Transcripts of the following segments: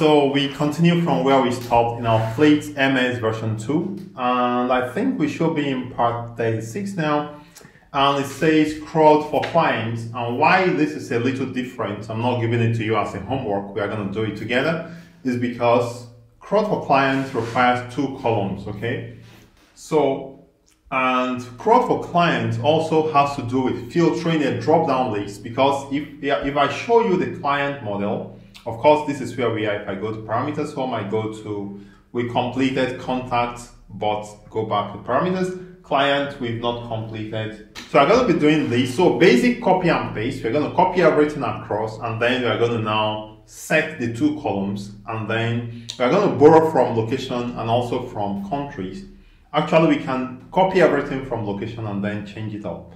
So we continue from where we stopped in our FleetMS version 2, and I think we should be in part 36 now. And it says CRUD for clients, and why this is a little different, I'm not giving it to you as a homework, we are going to do it together, is because CRUD for clients requires two columns, okay? So, and CRUD for clients also has to do with filtering a drop-down list, because if I show you the client model, of course, this is where we are. If I go to parameters home, I go to, we completed contacts, but go back to parameters, client, we've not completed. So I'm going to be doing this. So basic copy and paste, we're going to copy everything across, and then we're going to now set the two columns, and then we're going to borrow from location and also from countries. Actually, we can copy everything from location and then change it up.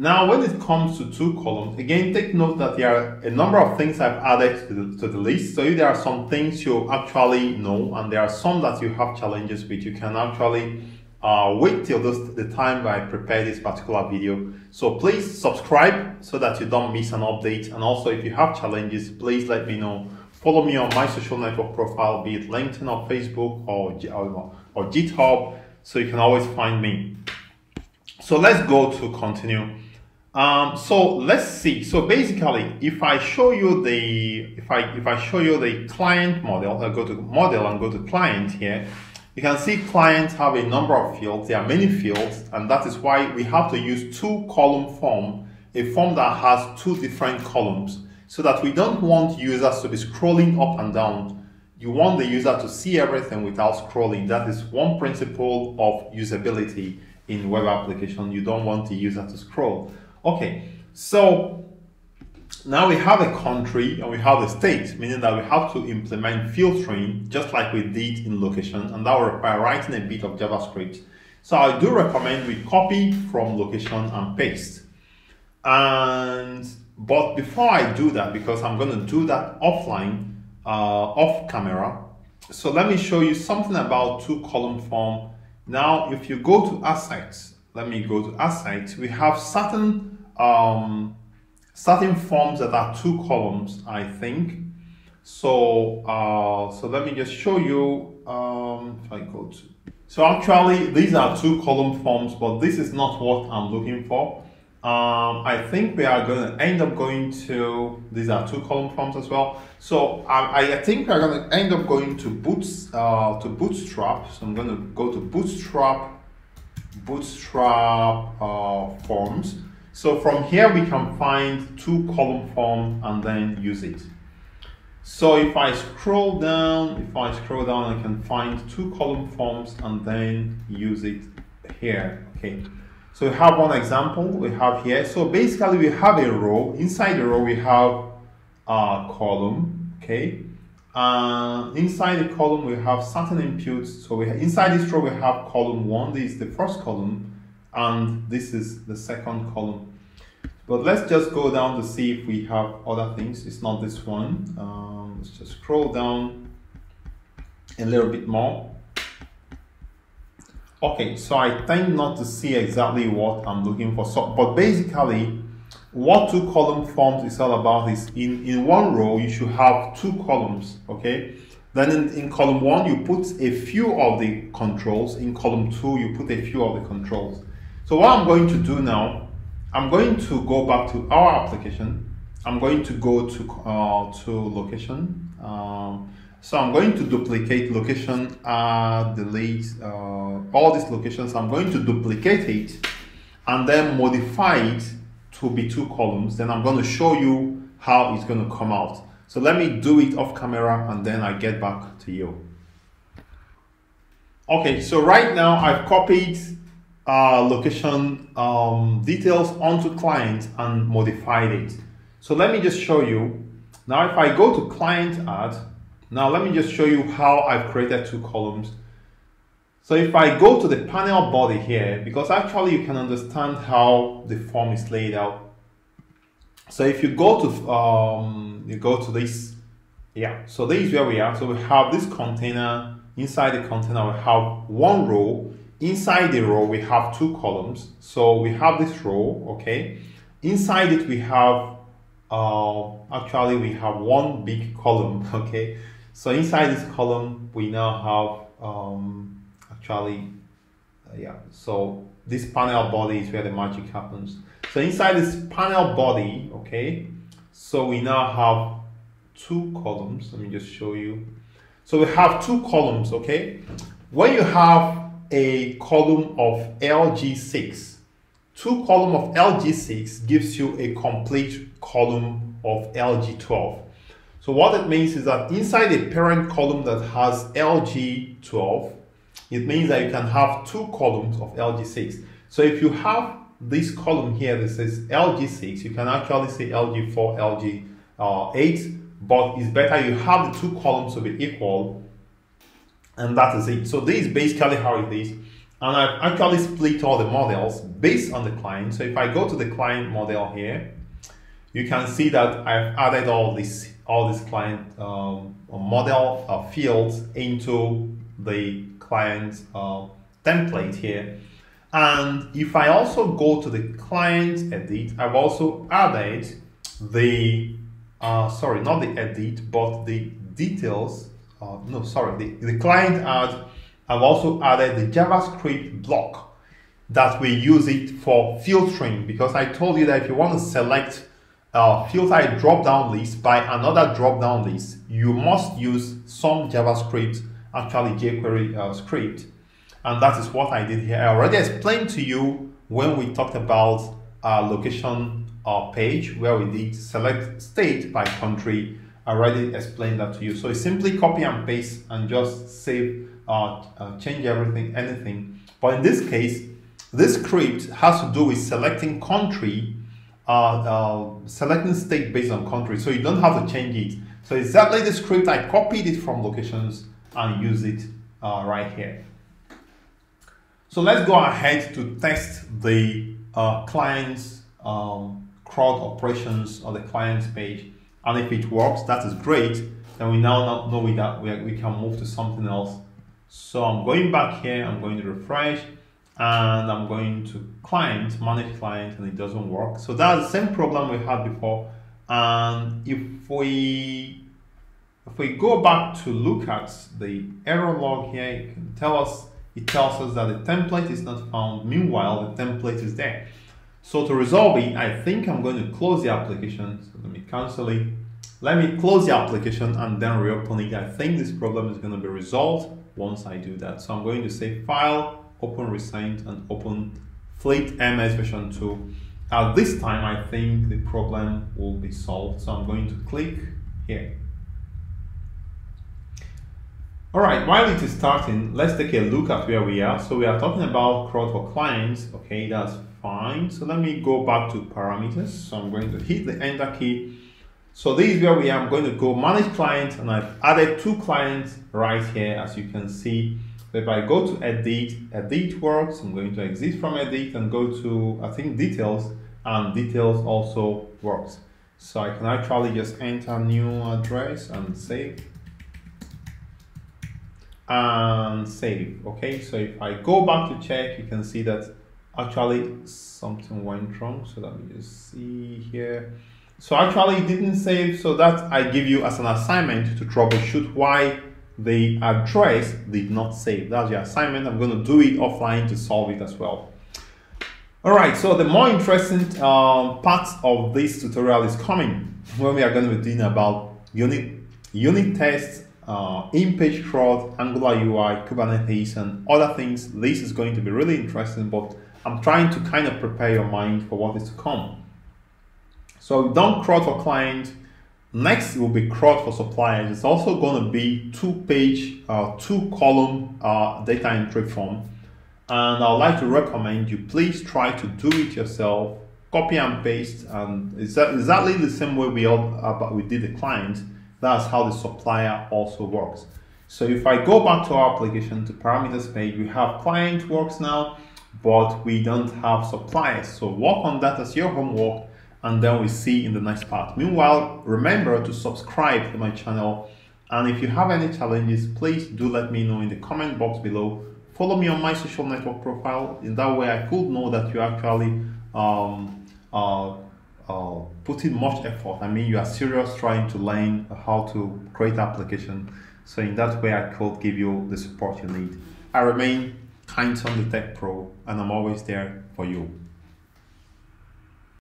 Now, when it comes to two columns, again, take note that there are a number of things I've added to the list. So if there are some things you actually know, and there are some that you have challenges with, you can actually wait till the time I prepare this particular video. So please subscribe so that you don't miss an update. And also, if you have challenges, please let me know. Follow me on my social network profile, be it LinkedIn or Facebook or GitHub, so you can always find me. So let's go to continue. So let's see. So basically, if I show you the if I show you the client model, I go to model and go to client here. You can see clients have a number of fields. There are many fields, and that is why we have to use two-column form, a form that has two different columns, so that we don't want users to be scrolling up and down. You want the user to see everything without scrolling. That is one principle of usability in web application. You don't want the user to scroll. Okay, so now we have a country and we have a state, meaning that we have to implement filtering just like we did in location, and that will require writing a bit of JavaScript. So I do recommend we copy from location and paste. But before I do that, because I'm going to do that offline, off camera, so let me show you something about two-column form. Now, if you go to assets, let me go to assets, we have certain forms that are two columns, I think. So, so let me just show you, if I go to, so actually these are two column forms, but this is not what I'm looking for. I think we are going to end up going to, these are two column forms as well. So I think we're going to end up going to Bootstrap. So I'm going to go to Bootstrap forms. So from here we can find two column form and then use it. So if I scroll down, I can find two column forms and then use it here. Okay. So we have one example we have here. So basically we have a row. Inside the row we have a column, okay? Inside the column we have certain inputs. So inside this row we have column 1. This is the first column and this is the second column. But let's just go down to see if we have other things. It's not this one. Let's just scroll down a little bit more. Okay, so I tend not to see exactly what I'm looking for. So, but basically, what two column forms is all about is in one row, you should have two columns, okay? Then in column 1, you put a few of the controls. In column 2, you put a few of the controls. So what I'm going to do now, I'm going to go back to our application. I'm going to go to location. So I'm going to duplicate location, delete all these locations. I'm going to duplicate it and then modify it to be two columns. Then I'm going to show you how it's going to come out. So let me do it off camera and then I get back to you. Okay, so right now I've copied location details onto client and modified it. So let me just show you. Now if I go to client add, now let me just show you how I've created two columns. So if I go to the panel body here, because actually you can understand how the form is laid out. So if you go to this, yeah. So this is where we are. So we have this container. Inside the container, we have one row. Inside the row, we have two columns. So we have this row, okay. Inside it, we have one big column, okay. So inside this column, we now have so this panel body is where the magic happens. So inside this panel body, okay, so we now have two columns. Let me just show you. So we have two columns, okay? When you have a column of LG6, two column of LG6 gives you a complete column of LG12. So what it means is that inside a parent column that has LG12, it means that you can have two columns of LG6. So if you have this column here that says LG6, you can actually say LG4, LG8, but it's better you have the two columns to be equal, and that is it. So this is basically how it is. And I've actually split all the models based on the client. So if I go to the client model here, you can see that I've added all these client model fields into the client template here. And if I also go to the client edit, I've also added the sorry, not the edit, but the details. The client add. I've also added the JavaScript block that we use it for filtering, because I told you that if you want to select filter a drop-down list by another drop-down list, you must use some JavaScript, actually jQuery script, and that is what I did here. I already explained to you when we talked about our location page where we did select state by country. I already explained that to you. So you simply copy and paste and just save, change everything, anything. But in this case, this script has to do with selecting country, selecting state based on country. So you don't have to change it. So exactly the script, I copied it from locations and use it right here. So let's go ahead to test the client's CRUD operations on the client's page. And if it works, that is great. Then we now know that we can move to something else. So I'm going back here, I'm going to refresh, and I'm going to client, manage client, and it doesn't work. So that's the same problem we had before. And if we go back to look at the error log here, it can tell us, it tells us that the template is not found. Meanwhile, the template is there. So to resolve it, I think I'm going to close the application. So let me cancel it. Let me close the application and then reopen it. I think this problem is going to be resolved once I do that. So I'm going to say File, Open Recent, and Open FleetMS version 2. At this time, I think the problem will be solved. So I'm going to click here. All right, while it is starting, let's take a look at where we are. So we are talking about CRUD for clients. Okay, that's fine. So let me go back to parameters. So I'm going to hit the Enter key. So this is where we are. I'm going to go manage client, and I've added two clients right here, as you can see. If I go to edit, edit works. I'm going to exit from edit and go to, I think, details, and details also works. So I can actually just enter new address and save. And save, okay? So if I go back to check, you can see that actually something went wrong. So let me just see here. So actually it didn't save, so that I give you as an assignment to troubleshoot why the address did not save. That's your assignment. I'm going to do it offline to solve it as well. All right, so the more interesting part of this tutorial is coming, when we are going to be doing about unit tests, in-page CRUD, Angular UI, Kubernetes, and other things. This is going to be really interesting, but I'm trying to kind of prepare your mind for what is to come. So we've done CRUD for client. Next will be CRUD for suppliers. It's also going to be two-page, two-column data entry form. And I'd like to recommend you please try to do it yourself. Copy and paste, and exactly the same way we did the client. That's how the supplier also works. So if I go back to our application, to parameters page, we have client works now, but we don't have suppliers. So work on that as your homework, and then we see in the next part. Meanwhile, remember to subscribe to my channel, and if you have any challenges, please do let me know in the comment box below. Follow me on my social network profile. In that way, I could know that you actually put in much effort. I mean, you are serious trying to learn how to create application. So in that way, I could give you the support you need. I remain Kindson the Tech Pro, and I'm always there for you.